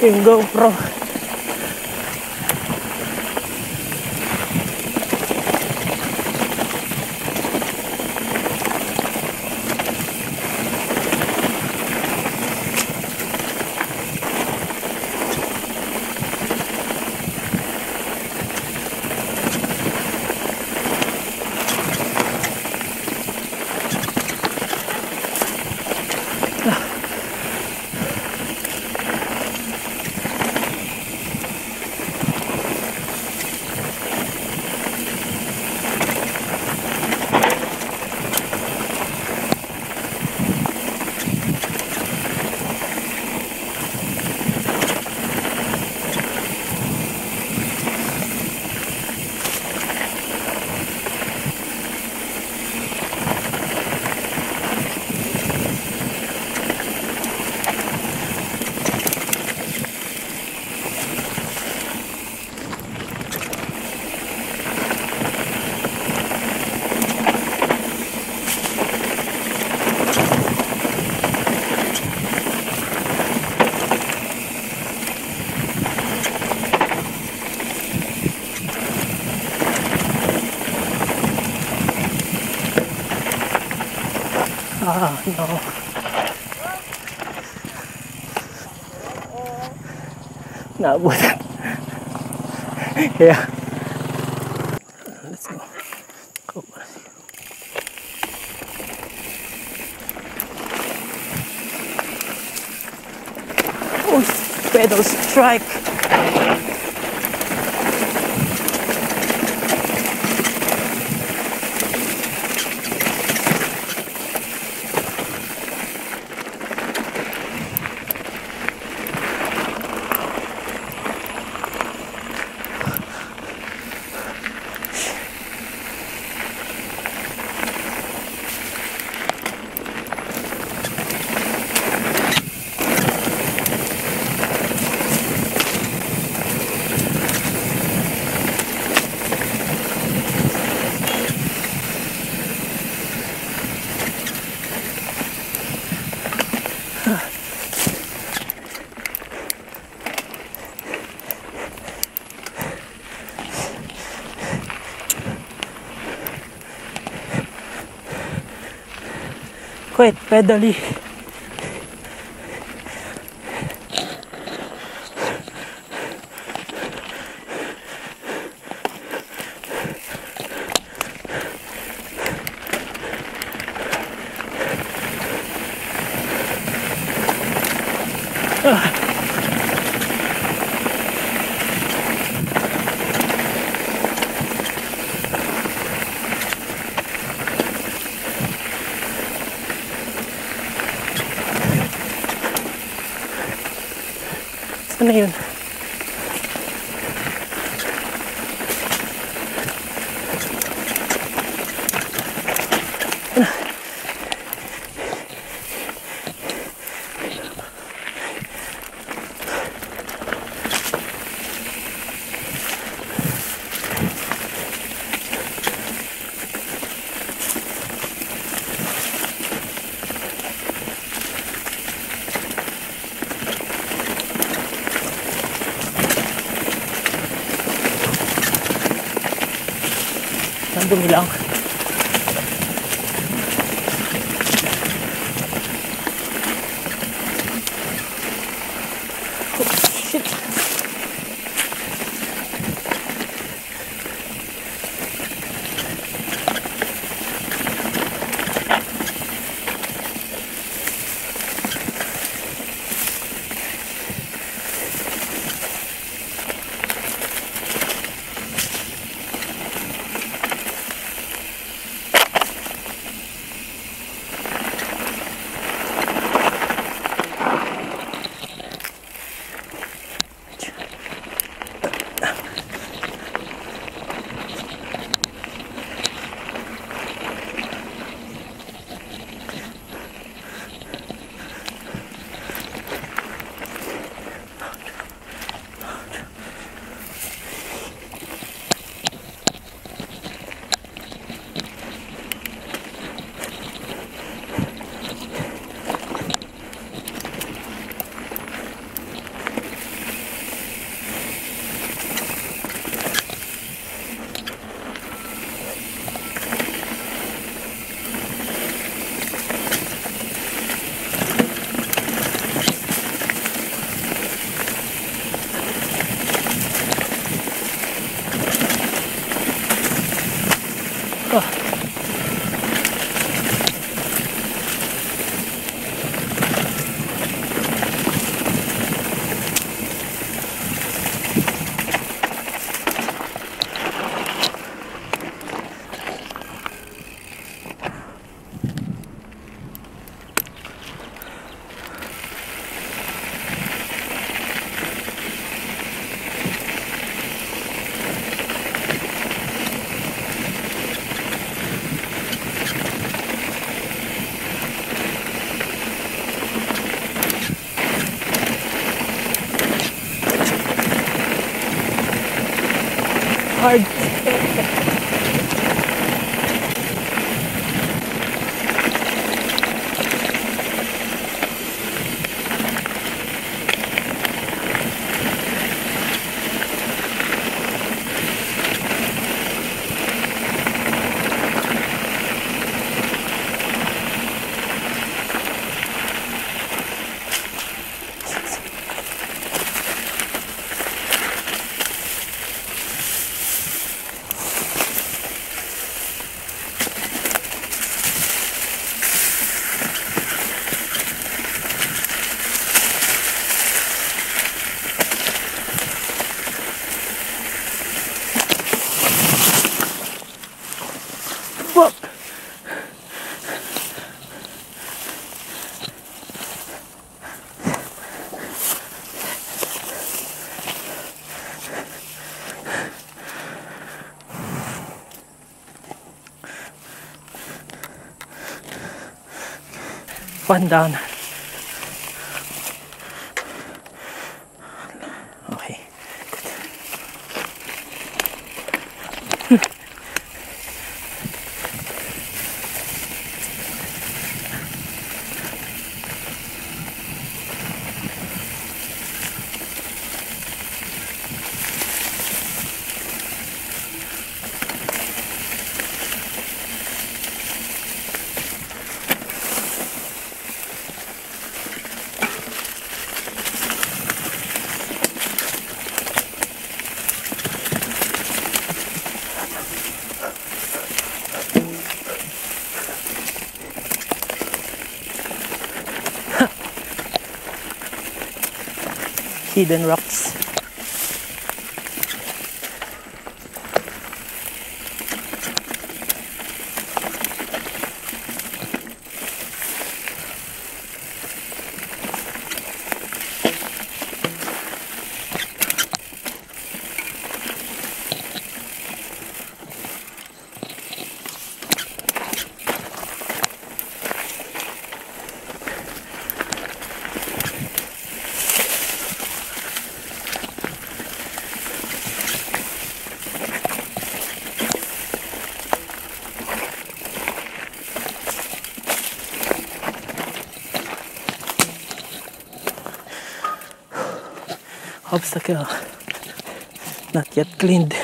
yung GoPro. Ah, no. Naabot. Yeah. Let's go. Go. Oh, pedal strike. Quite pedally. Ano yun? Ano? Dumilang. Oh, shit. Hard. One down. Okay. Good. Hidden rocks. Obstacle not yet cleaned.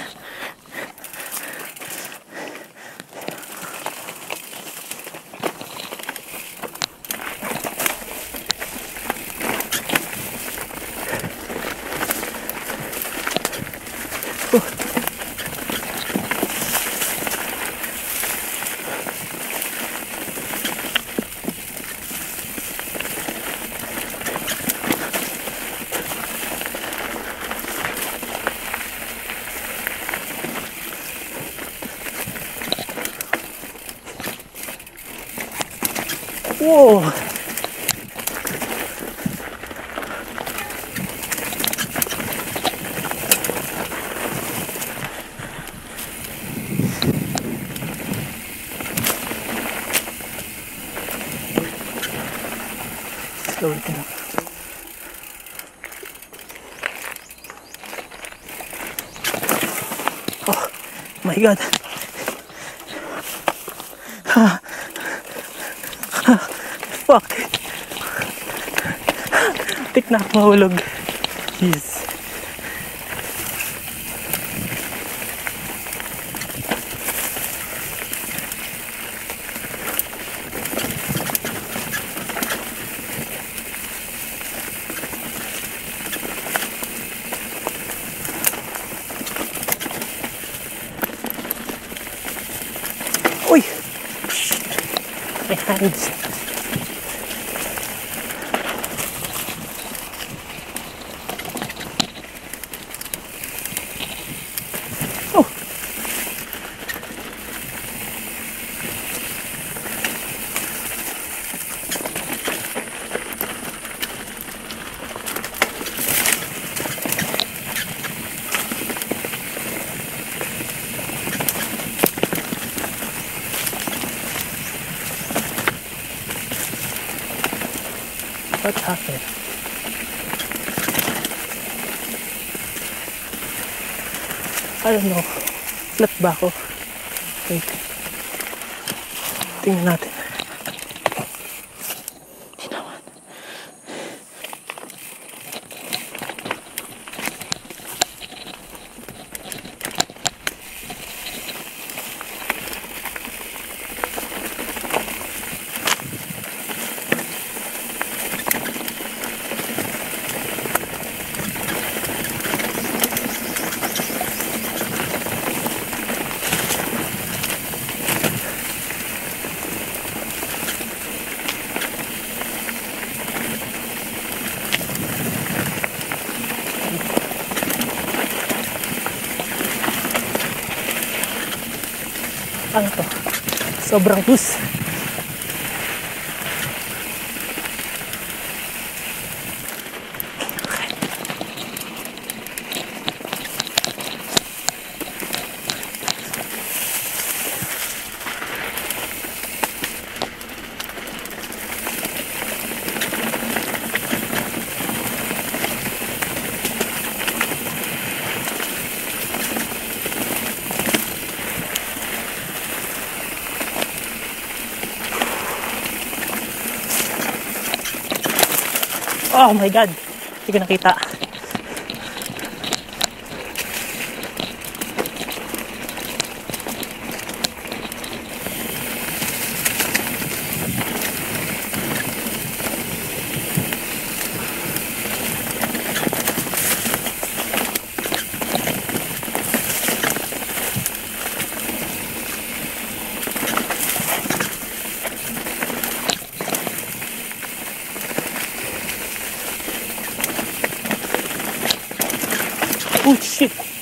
Whoa! Slow it down. Oh my God! Fuck! Tik na ako mahulog. Jeez. my hands. Oh. What happened? I don't know. Flat ba ako? Wait. Tingnan natin. Hindi naman. Ano to? Sobrang bus. Oh my God! Hindi ko nakita. Oh shit!